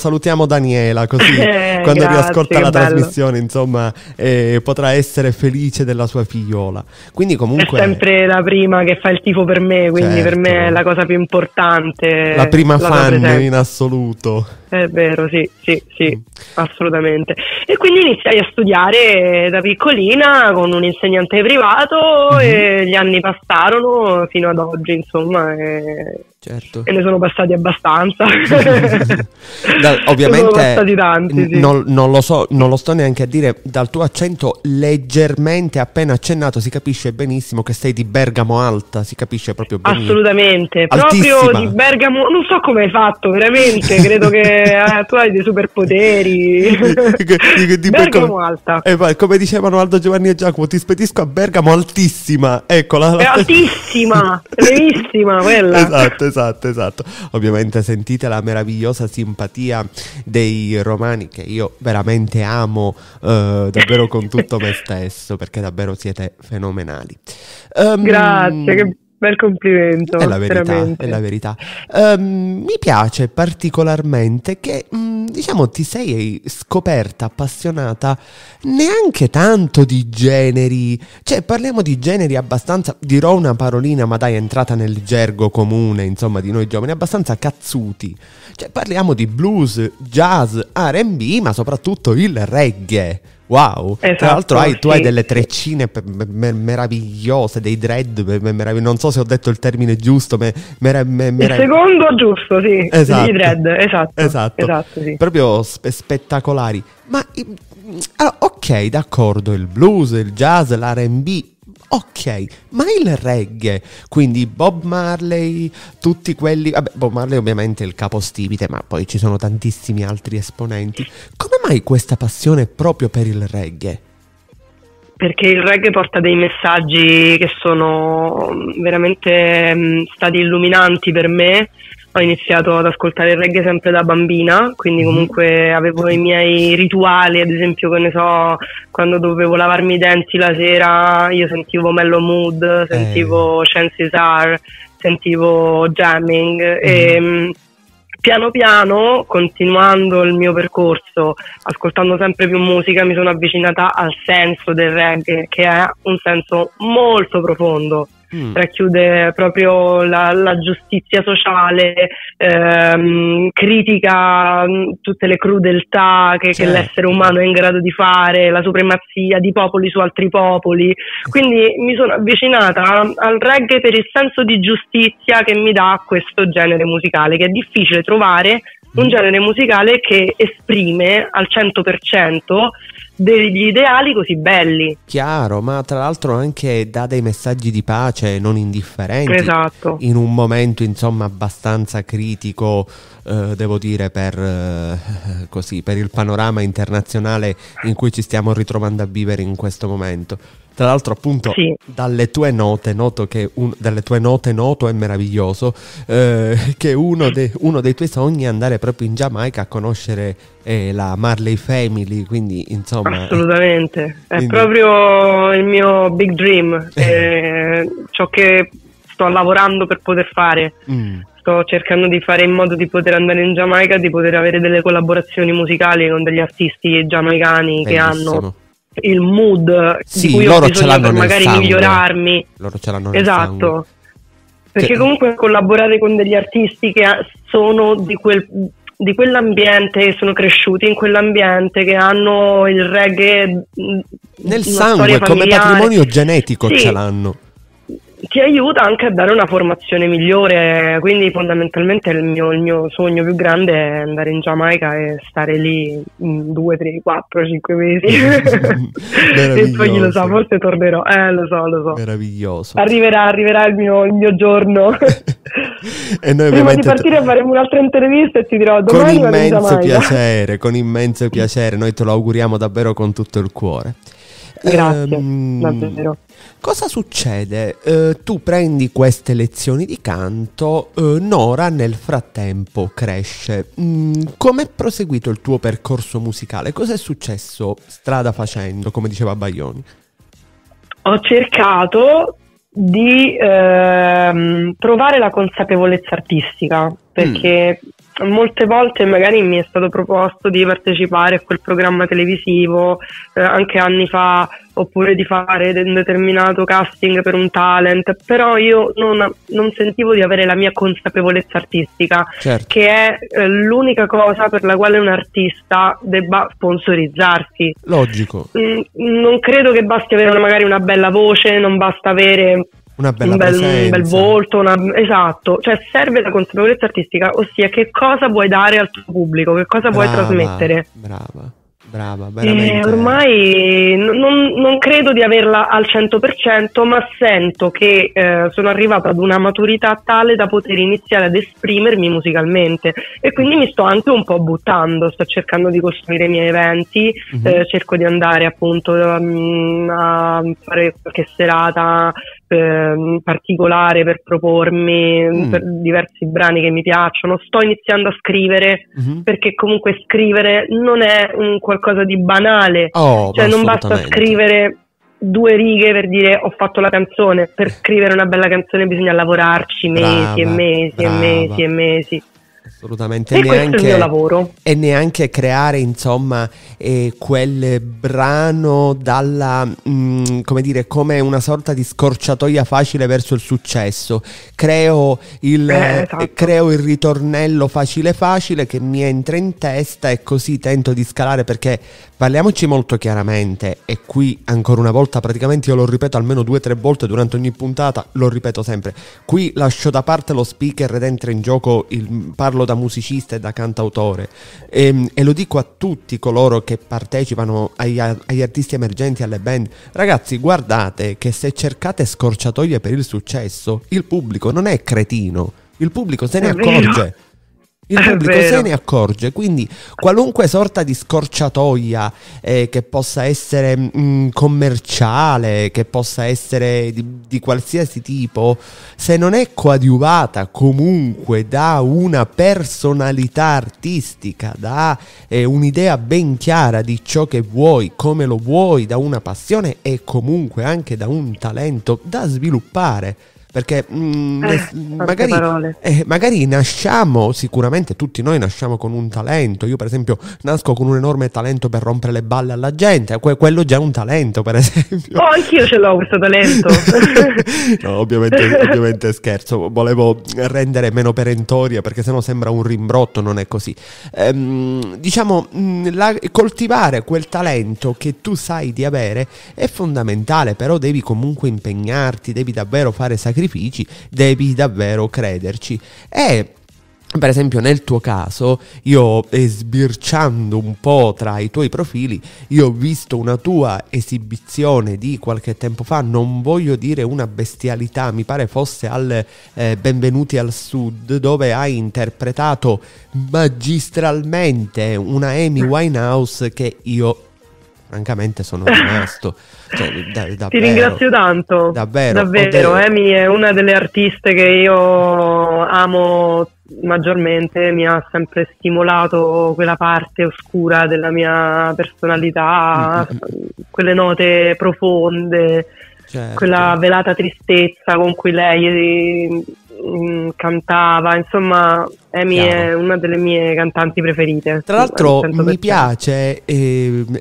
Daniela, così quando riascolta la trasmissione insomma potrà essere felice della sua figliola. Quindi comunque è sempre la prima che fa il tifo per me, quindi certo. Per me è la cosa più importante, la prima fan in assoluto. È vero, sì, assolutamente. E quindi iniziai a studiare da piccolina con un insegnante privato e gli anni passarono fino ad oggi, insomma, certo. E ne sono passati abbastanza. Ovviamente sono passati tanti, sì. Non lo so, non lo sto neanche a dire, dal tuo accento leggermente appena accennato si capisce benissimo che sei di Bergamo Alta, si capisce proprio benissimo. Assolutamente, altissima. Proprio di Bergamo, non so come hai fatto, veramente, credo che... tu hai dei superpoteri. Di Bergamo Alta, come dicevano Aldo, Giovanni e Giacomo, ti spedisco a Bergamo Altissima. Eccola, è altissima, bellissima quella. Esatto. Ovviamente sentite la meravigliosa simpatia dei romani, che io veramente amo davvero con tutto me stesso, perché davvero siete fenomenali. Grazie, che bel complimento. È la verità. Mi piace particolarmente che, diciamo, ti sei scoperta appassionata neanche tanto di generi. Cioè, parliamo di generi abbastanza, dirò una parolina, ma dai, è entrata nel gergo comune, insomma, di noi giovani, abbastanza cazzuti. Cioè, parliamo di blues, jazz, R&B, ma soprattutto il reggae. Wow, esatto, tra l'altro tu hai delle treccine meravigliose, dei dread meravigliosi, non so se ho detto il termine giusto, il secondo giusto, sì, esatto. Di dread, esatto sì. Proprio spettacolari. Ma allora, ok, d'accordo, il blues, il jazz, l'R&B, ok, ma il reggae, quindi Bob Marley, tutti quelli... Vabbè, Bob Marley ovviamente è il capostipite, ma poi ci sono tantissimi altri esponenti. Come mai questa passione proprio per il reggae? Perché il reggae porta dei messaggi che sono veramente stati illuminanti per me. Ho iniziato ad ascoltare il reggae sempre da bambina, quindi comunque avevo i miei rituali, ad esempio, che ne so, quando dovevo lavarmi i denti la sera io sentivo Mellow Mood, sentivo Chances Are, sentivo Jamming e piano piano, continuando il mio percorso, ascoltando sempre più musica, mi sono avvicinata al senso del reggae, che è un senso molto profondo. racchiude proprio la giustizia sociale, critica tutte le crudeltà che l'essere umano è in grado di fare, la supremazia di popoli su altri popoli. Quindi mi sono avvicinata al reggae per il senso di giustizia che mi dà questo genere musicale, che è difficile trovare un genere musicale che esprime al 100% degli ideali così belli. Chiaro, ma tra l'altro anche dà dei messaggi di pace non indifferenti. Esatto. In un momento insomma abbastanza critico, devo dire, per il panorama internazionale in cui ci stiamo ritrovando a vivere in questo momento. Tra l'altro appunto dalle tue note noto è meraviglioso che uno dei tuoi sogni è andare proprio in Giamaica a conoscere la Marley Family, quindi insomma. Assolutamente, quindi... è proprio il mio big dream, ciò che sto lavorando per poter fare. Sto cercando di fare in modo di poter andare in Giamaica, di poter avere delle collaborazioni musicali con degli artisti giamaicani che hanno il mood di cui ho bisogno per magari migliorarmi. Loro ce l'hanno nel sangue. Perché comunque collaborare con degli artisti che sono di quell'ambiente, che sono cresciuti in quell'ambiente, che hanno il reggae nel sangue come patrimonio genetico, ce l'hanno, ti aiuta anche a dare una formazione migliore. Quindi fondamentalmente il mio sogno più grande è andare in Giamaica e stare lì 2, 3, 4, 5 mesi. E poi lo so, forse tornerò, lo so. Meraviglioso. Arriverà il mio giorno. E noi prima di partire faremo un'altra intervista e ti dirò domani con immenso piacere, noi te lo auguriamo davvero con tutto il cuore. Grazie, davvero. Cosa succede? Tu prendi queste lezioni di canto, Nora nel frattempo cresce. Com'è proseguito il tuo percorso musicale? Cosa è successo strada facendo, come diceva Baioni? Ho cercato di provare la consapevolezza artistica, perché molte volte magari mi è stato proposto di partecipare a quel programma televisivo anche anni fa, oppure di fare un determinato casting per un talent, però io non sentivo di avere la mia consapevolezza artistica, che è l'unica cosa per la quale un artista debba sponsorizzarsi. Logico. Non credo che basti avere magari una bella voce, non basta avere... un bel volto, esatto, cioè serve la consapevolezza artistica, ossia che cosa vuoi dare al tuo pubblico, che cosa vuoi trasmettere. Brava, veramente. Ormai non credo di averla al 100%, ma sento che sono arrivata ad una maturità tale da poter iniziare ad esprimermi musicalmente, e quindi mi sto anche un po' buttando, sto cercando di costruire i miei eventi, cerco di andare appunto a fare qualche serata particolare per propormi per diversi brani che mi piacciono. Sto iniziando a scrivere, perché comunque scrivere non è un qualcosa di banale, cioè non basta scrivere 2 righe per dire ho fatto la canzone. Per scrivere una bella canzone bisogna lavorarci mesi e mesi. Assolutamente. E neanche, questo è il mio lavoro. E neanche creare insomma quel brano dalla come dire, come una sorta di scorciatoia facile verso il successo. Creo il ritornello facile che mi entra in testa e così tento di scalare, perché parliamoci molto chiaramente, e qui ancora una volta praticamente io lo ripeto almeno 2 o 3 volte durante ogni puntata, lo ripeto sempre, qui lascio da parte lo speaker ed entra in gioco parlo da musicista e da cantautore, e lo dico a tutti coloro che partecipano agli artisti emergenti, alle band: ragazzi, guardate che se cercate scorciatoie per il successo, il pubblico non è cretino, il pubblico se ne accorge. Il pubblico se ne accorge, quindi qualunque sorta di scorciatoia che possa essere commerciale, che possa essere di qualsiasi tipo, se non è coadiuvata comunque da una personalità artistica, da un'idea ben chiara di ciò che vuoi, come lo vuoi, da una passione e comunque anche da un talento da sviluppare, perché magari nasciamo, sicuramente tutti noi nasciamo con un talento. Io per esempio nasco con un enorme talento per rompere le balle alla gente, quello già è un talento, per esempio. Oh, anch'io ce l'ho questo talento. No, ovviamente scherzo, volevo rendere meno perentoria perché sennò sembra un rimbrotto, non è così. Diciamo, coltivare quel talento che tu sai di avere è fondamentale, però devi comunque impegnarti, devi davvero fare sacrifici, devi davvero crederci. E per esempio nel tuo caso, io sbirciando un po' tra i tuoi profili, io ho visto una tua esibizione di qualche tempo fa, non voglio dire una bestialità, mi pare fosse al Benvenuti al Sud, dove hai interpretato magistralmente una Amy Winehouse che io francamente sono rimasto, cioè, davvero, ti ringrazio tanto, davvero. Amy è una delle artiste che io amo maggiormente, mi ha sempre stimolato quella parte oscura della mia personalità, quelle note profonde, certo, quella velata tristezza con cui lei cantava. Insomma, Amy è una delle mie cantanti preferite. Tra l'altro mi piace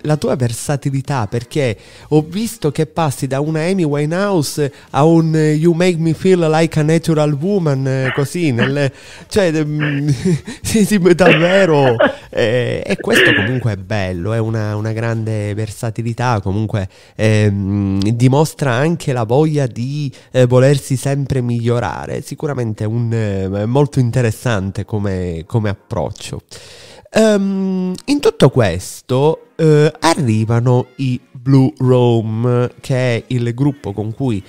la tua versatilità, perché ho visto che passi da una Amy Winehouse a un You Make Me Feel Like a Natural Woman, così cioè sì, davvero. E questo comunque è bello, è una grande versatilità, comunque dimostra anche la voglia di volersi sempre migliorare. Sicuramente molto interessante come approccio. In tutto questo arrivano i Blue Rome, che è il gruppo con cui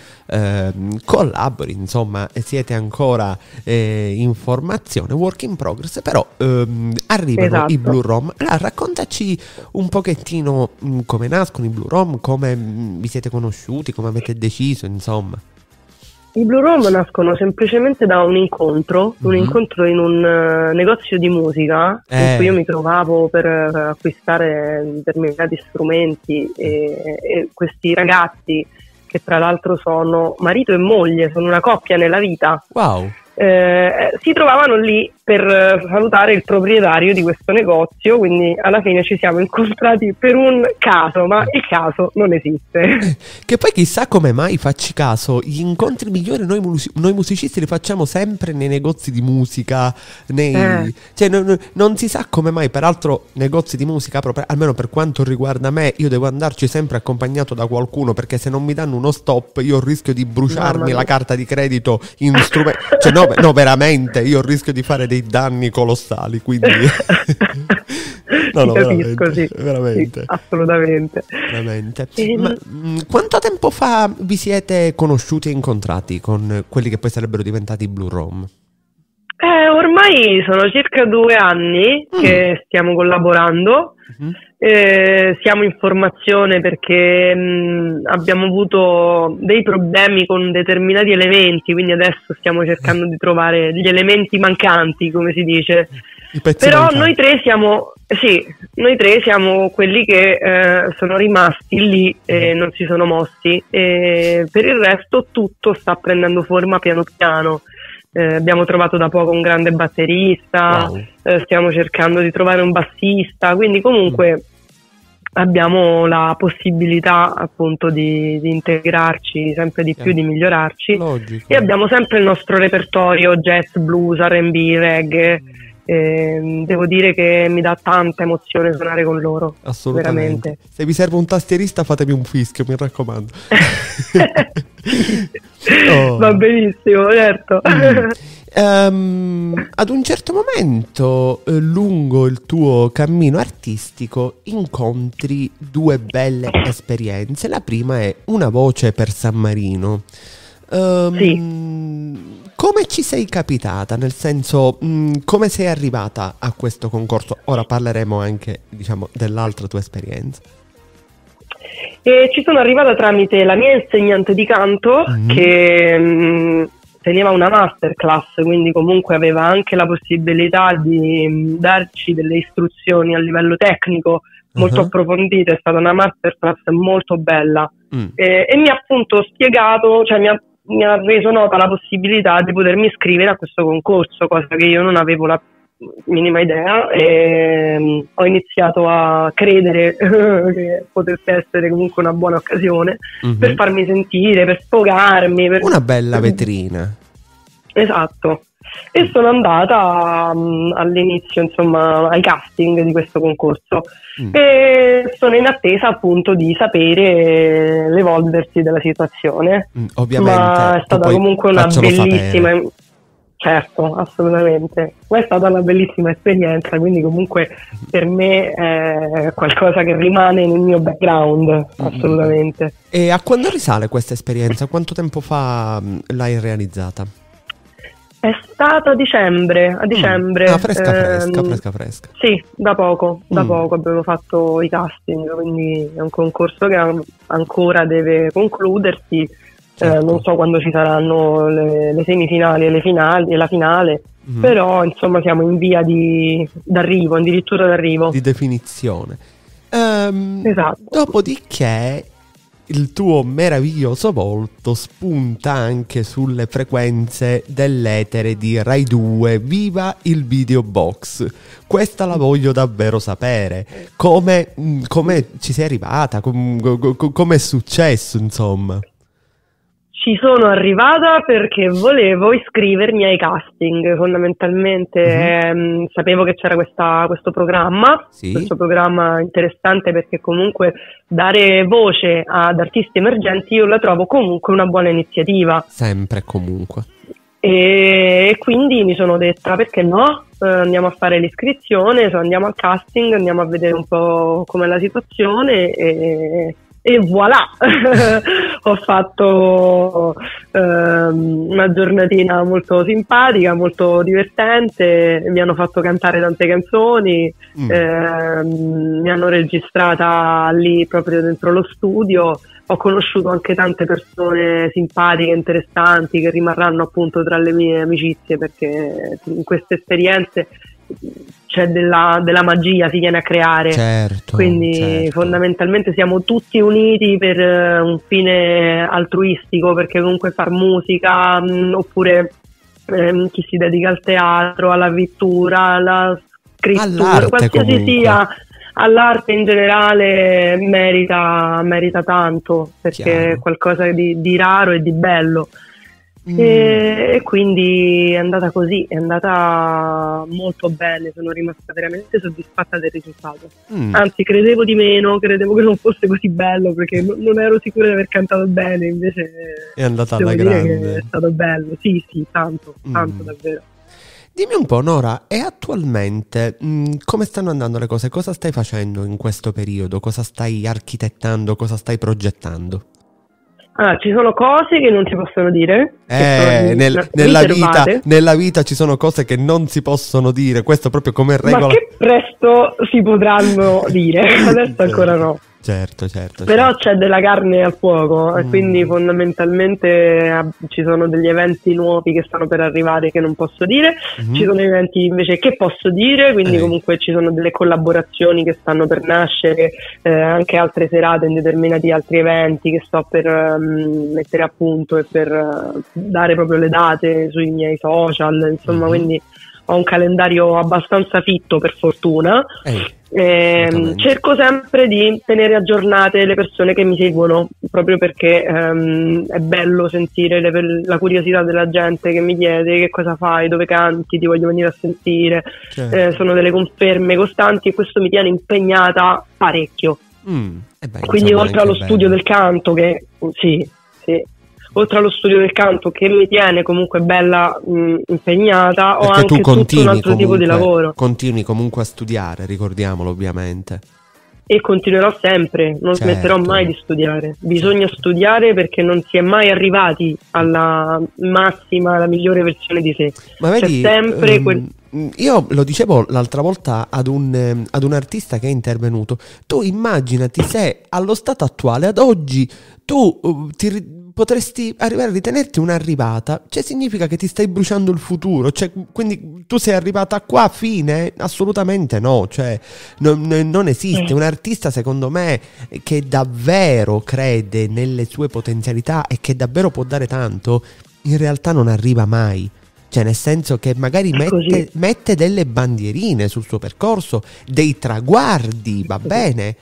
collabori, insomma, e siete ancora in formazione, work in progress, però arrivano, esatto, i Blue Rome. Allora, raccontaci un pochettino come nascono i Blue Rome, come vi siete conosciuti, come avete deciso, insomma. I Blue Rome nascono semplicemente da un incontro in un negozio di musica in cui io mi trovavo per acquistare determinati strumenti, e questi ragazzi, che tra l'altro sono marito e moglie, sono una coppia nella vita, wow, si trovavano lì per salutare il proprietario di questo negozio, quindi alla fine ci siamo incontrati per un caso, ma il caso non esiste. Che poi chissà come mai, facci caso, gli incontri migliori noi musicisti li facciamo sempre nei negozi di musica, cioè, non si sa come mai. Peraltro negozi di musica, proprio, almeno per quanto riguarda me, io devo andarci sempre accompagnato da qualcuno, perché se non mi danno uno stop io rischio di bruciarmi la carta di credito in strumenti, cioè no, veramente io rischio di fare dei danni colossali, quindi no, capisco, veramente. Sì, assolutamente. Ma quanto tempo fa vi siete conosciuti e incontrati con quelli che poi sarebbero diventati Blue Rome? Ormai sono circa 2 anni che stiamo collaborando, siamo in formazione perché abbiamo avuto dei problemi con determinati elementi, quindi adesso stiamo cercando di trovare gli elementi mancanti, come si dice. Però noi tre siamo quelli che sono rimasti lì e non si sono mossi, e per il resto tutto sta prendendo forma piano piano. Abbiamo trovato da poco un grande batterista, wow, stiamo cercando di trovare un bassista, quindi comunque abbiamo la possibilità, appunto, di integrarci sempre di più, di migliorarci. Logico. E abbiamo sempre il nostro repertorio jazz, blues, R&B, reggae. Devo dire che mi dà tanta emozione suonare con loro. Assolutamente. Veramente. Se vi serve un tastierista, fatemi un fischio, mi raccomando. Oh. Va benissimo, certo. Ad un certo momento lungo il tuo cammino artistico incontri 2 belle esperienze. La prima è Una voce per San Marino. Sì. Come ci sei capitata? Nel senso, come sei arrivata a questo concorso? Ora parleremo anche, diciamo, dell'altra tua esperienza. Ci sono arrivata tramite la mia insegnante di canto, che teneva una masterclass, quindi comunque aveva anche la possibilità di darci delle istruzioni a livello tecnico molto approfondite. È stata una masterclass molto bella, e mi ha appunto spiegato, cioè mi ha mi ha reso nota la possibilità di potermi iscrivere a questo concorso, cosa che io non avevo la minima idea, e ho iniziato a credere che potesse essere comunque una buona occasione per farmi sentire, per sfogarmi, per... una bella vetrina. Esatto. E sono andata all'inizio, insomma, ai casting di questo concorso e sono in attesa appunto di sapere l'evolversi della situazione. Ovviamente. Ma è stata comunque una bellissima, certo, assolutamente. Ma è stata una bellissima esperienza, quindi comunque per me è qualcosa che rimane nel mio background, assolutamente. E a quando risale questa esperienza? Quanto tempo fa l'hai realizzata? È stata a dicembre. Ah, fresca. Sì, da poco abbiamo fatto i casting, quindi è un concorso che ancora deve concludersi. Certo. Non so quando ci saranno le semifinali e le finali e la finale, però insomma siamo in via d'arrivo, addirittura d'arrivo. Di definizione. Esatto. Dopodiché il tuo meraviglioso volto spunta anche sulle frequenze dell'etere di Rai 2, Viva il video box. Questa la voglio davvero sapere. Come ci sei arrivata? Come è successo, insomma? Ci sono arrivata perché volevo iscrivermi ai casting, fondamentalmente. Sapevo che c'era questo programma, questo programma interessante, perché comunque dare voce ad artisti emergenti io la trovo comunque una buona iniziativa. Sempre comunque. E quindi mi sono detta perché no, andiamo a fare l'iscrizione, andiamo al casting, andiamo a vedere un po' com'è la situazione e voilà. Ho fatto una giornatina molto simpatica, molto divertente, mi hanno fatto cantare tante canzoni, mi hanno registrata lì proprio dentro lo studio, ho conosciuto anche tante persone simpatiche, interessanti, che rimarranno appunto tra le mie amicizie, perché in queste esperienze c'è della magia, si viene a creare, quindi fondamentalmente siamo tutti uniti per un fine altruistico, perché comunque far musica oppure chi si dedica al teatro, alla pittura, alla scrittura, all'arte, qualsiasi comunque sia, all'arte in generale merita tanto, perché è qualcosa di raro e di bello. E quindi è andata così, è andata molto bene, sono rimasta veramente soddisfatta del risultato. Anzi, credevo di meno, credevo che non fosse così bello, perché non ero sicura di aver cantato bene, invece è andata alla grande. È stato bello, sì, tanto davvero. Dimmi un po', Nora, e attualmente come stanno andando le cose? Cosa stai facendo in questo periodo? Cosa stai architettando? Cosa stai progettando? Ah, ci sono cose che non si possono dire, nella vita ci sono cose che non si possono dire, questo proprio come regola. Ma che presto si potranno dire, adesso ancora no. Certo. Però c'è della carne al fuoco, e quindi fondamentalmente ci sono degli eventi nuovi che stanno per arrivare che non posso dire, ci sono eventi invece che posso dire, quindi comunque ci sono delle collaborazioni che stanno per nascere, anche altre serate in determinati altri eventi che sto per mettere a punto e per dare proprio le date sui miei social, insomma, quindi ho un calendario abbastanza fitto, per fortuna. Cerco sempre di tenere aggiornate le persone che mi seguono, proprio perché è bello sentire la curiosità della gente che mi chiede che cosa fai, dove canti, ti voglio venire a sentire. Sono delle conferme costanti e questo mi tiene impegnata parecchio. Quindi oltre allo studio del canto che mi tiene comunque bella impegnata, perché ho anche tutto un altro tipo di lavoro. Continui comunque a studiare, ricordiamolo ovviamente. E continuerò sempre, non smetterò mai di studiare. Bisogna studiare, perché non si è mai arrivati alla massima, alla migliore versione di sé. Ma vedi, c'è sempre io lo dicevo l'altra volta ad un artista che è intervenuto. Tu immaginati se allo stato attuale, ad oggi, tu ti potresti arrivare a ritenerti un'arrivata, cioè significa che ti stai bruciando il futuro, cioè, quindi tu sei arrivata qua, fine? Assolutamente no, cioè, non esiste. Un artista, secondo me, che davvero crede nelle sue potenzialità e che davvero può dare tanto, in realtà non arriva mai. Cioè, nel senso che magari mette delle bandierine sul suo percorso, dei traguardi, va bene,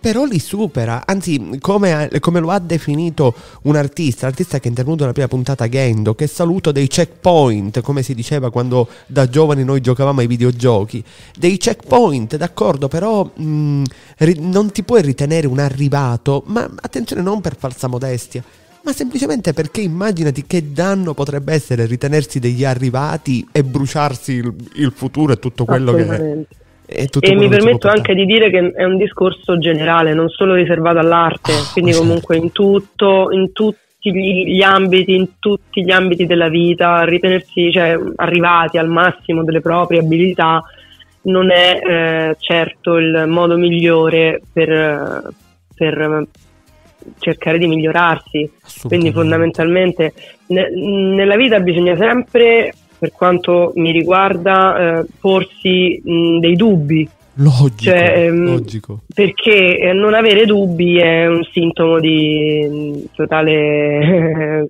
però li supera. Anzi, come lo ha definito un artista, l'artista che è intervenuto nella prima puntata, Gendo, che saluto, dei checkpoint, come si diceva quando da giovani noi giocavamo ai videogiochi, dei checkpoint, d'accordo, però non ti puoi ritenere un arrivato, ma attenzione, non per falsa modestia, ma semplicemente perché immaginati che danno potrebbe essere ritenersi degli arrivati e bruciarsi il futuro e tutto quello che è tutto. E mi permetto anche di dire che è un discorso generale, non solo riservato all'arte, quindi comunque in tutti gli ambiti della vita, ritenersi, cioè, arrivati al massimo delle proprie abilità non è certo il modo migliore per cercare di migliorarsi. Quindi fondamentalmente nella vita bisogna sempre, per quanto mi riguarda, porsi dei dubbi. Logico, cioè, logico. Perché non avere dubbi è un sintomo di totale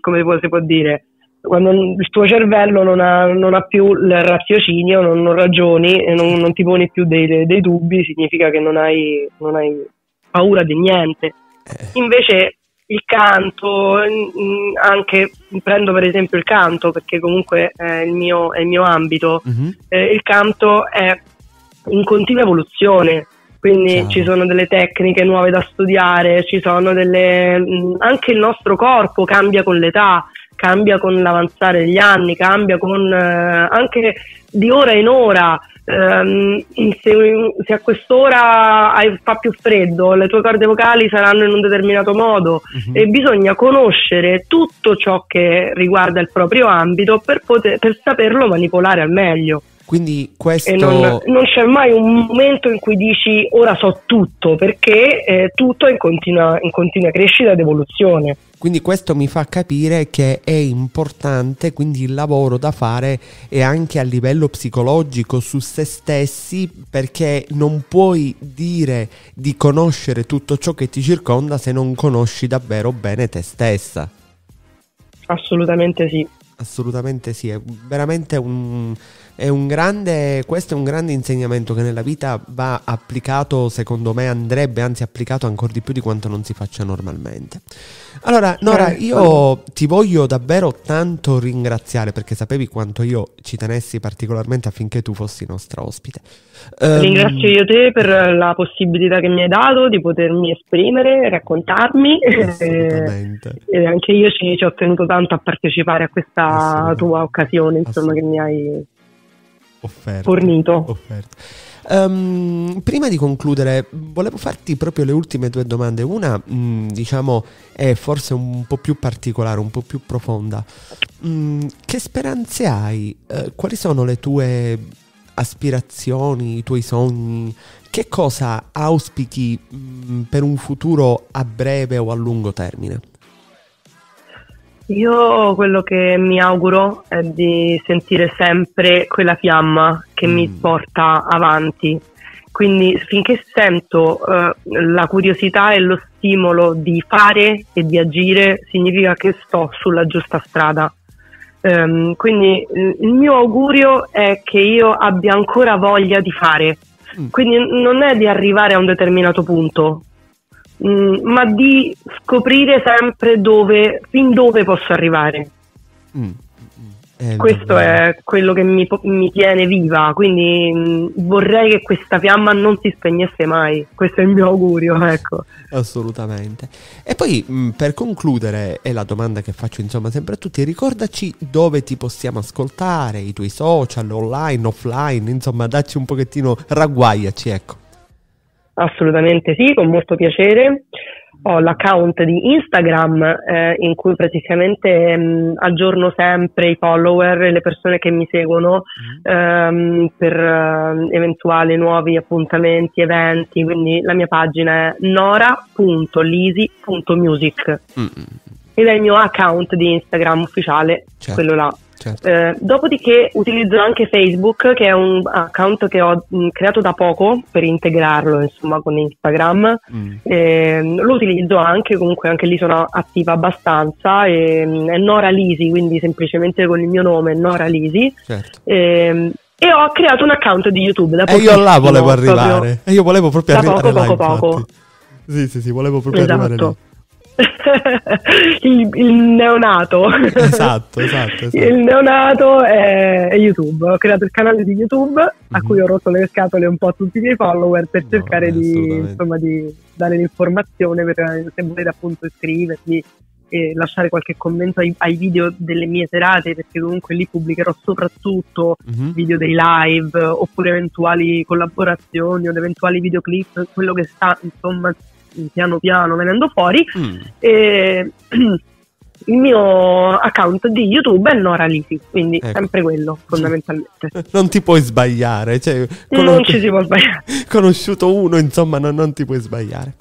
come si può dire, quando il tuo cervello non ha più il raziocinio, non ragioni e non ti poni più dei dubbi, significa che non hai paura di niente. Invece il canto, anche prendo per esempio il canto, perché comunque è il mio ambito, il canto è in continua evoluzione, quindi ci sono delle tecniche nuove da studiare, ci sono anche il nostro corpo cambia con l'età, cambia con l'avanzare degli anni, cambia con anche di ora in ora. Se a quest'ora fa più freddo, le tue corde vocali saranno in un determinato modo, e bisogna conoscere tutto ciò che riguarda il proprio ambito per saperlo manipolare al meglio. Quindi questo... E non c'è mai un momento in cui dici ora so tutto, perché tutto è in continua crescita ed evoluzione. Quindi questo mi fa capire che è importante, quindi, il lavoro da fare è anche a livello psicologico su se stessi, perché non puoi dire di conoscere tutto ciò che ti circonda se non conosci davvero bene te stessa. Assolutamente sì. Assolutamente sì, è veramente questo è un grande insegnamento che nella vita va applicato, secondo me andrebbe anzi applicato ancora di più di quanto non si faccia normalmente. Allora Nora, io ti voglio davvero tanto ringraziare, perché sapevi quanto io ci tenessi particolarmente affinché tu fossi nostra ospite. Ringrazio io te per la possibilità che mi hai dato di potermi esprimere, raccontarmi, e anche io ci ho tenuto tanto a partecipare a questa tua occasione, insomma, che mi hai fornito. Prima di concludere volevo farti proprio le ultime due domande. Una diciamo è forse un po' più particolare, un po' più profonda. Che speranze hai? Quali sono le tue aspirazioni, i tuoi sogni? Che cosa auspichi per un futuro a breve o a lungo termine? Io quello che mi auguro è di sentire sempre quella fiamma che mi porta avanti, quindi finché sento la curiosità e lo stimolo di fare e di agire, significa che sto sulla giusta strada. Quindi il mio augurio è che io abbia ancora voglia di fare, quindi non è di arrivare a un determinato punto, ma di scoprire sempre fin dove posso arrivare. Questo è quello che mi tiene viva, quindi vorrei che questa fiamma non si spegnesse mai, questo è il mio augurio, ecco. Assolutamente. E poi per concludere, è la domanda che faccio insomma sempre a tutti, ricordaci dove ti possiamo ascoltare, i tuoi social, online, offline, insomma dacci un pochettino, ragguagliaci, ecco. Assolutamente sì, con molto piacere. ho l'account di Instagram in cui praticamente aggiorno sempre i follower e le persone che mi seguono per eventuali nuovi appuntamenti, eventi, quindi la mia pagina è nora.lisi.music ed è il mio account di Instagram ufficiale, certo, quello là. Certo. Dopodiché utilizzo anche Facebook, che è un account che ho creato da poco per integrarlo insomma con Instagram. Lo utilizzo anche, comunque anche lì sono attiva abbastanza, è Nora Lisi, quindi semplicemente con il mio nome Nora Lisi. Certo. E ho creato un account di YouTube da poco. E io là volevo arrivare, e io volevo proprio arrivare là, poco. Sì, sì, sì, volevo proprio arrivare lì. il neonato, esatto. Il neonato è YouTube. Ho creato il canale di YouTube a cui ho rotto le scatole un po' a tutti i miei follower per cercare di dare l'informazione, per se volete appunto iscrivervi e lasciare qualche commento ai video delle mie serate, perché comunque lì pubblicherò soprattutto video dei live oppure eventuali collaborazioni o eventuali videoclip, quello che sta insomma piano piano venendo fuori. E il mio account di YouTube è Nora Lisi, quindi ecco, sempre quello fondamentalmente. Non ti puoi sbagliare, cioè, non ci si può sbagliare, conosciuto uno insomma, non ti puoi sbagliare.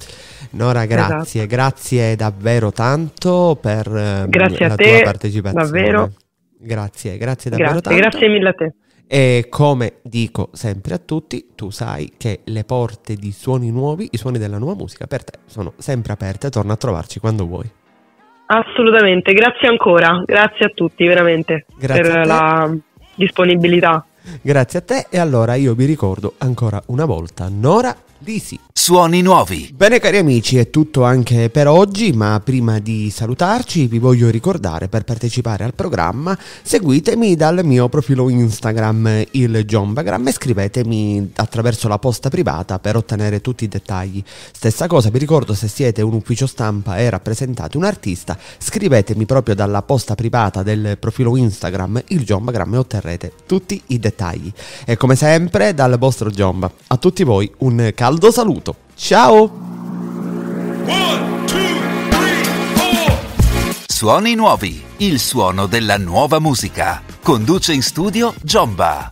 Nora, grazie, esatto, grazie davvero tanto per la tua partecipazione, davvero. Grazie davvero tanto. Grazie mille a te. E come dico sempre a tutti, tu sai che le porte di Suoni Nuovi, i suoni della nuova musica per te sono sempre aperte, torna a trovarci quando vuoi. Assolutamente, grazie ancora, grazie a tutti veramente, grazie per la disponibilità. Grazie a te, e allora io vi ricordo ancora una volta Nora Lisi, Suoni Nuovi. Bene cari amici, è tutto anche per oggi, ma prima di salutarci vi voglio ricordare, per partecipare al programma seguitemi dal mio profilo Instagram, il Giombagram, e scrivetemi attraverso la posta privata per ottenere tutti i dettagli. Stessa cosa, vi ricordo, se siete un ufficio stampa e rappresentate un artista, scrivetemi proprio dalla posta privata del profilo Instagram, il Giombagram, e otterrete tutti i dettagli. E come sempre dal vostro Giomba a tutti voi un caldo saluto, ciao! 1, 2, 3, 4 Suoni Nuovi, il suono della nuova musica. Conduce in studio Giomba.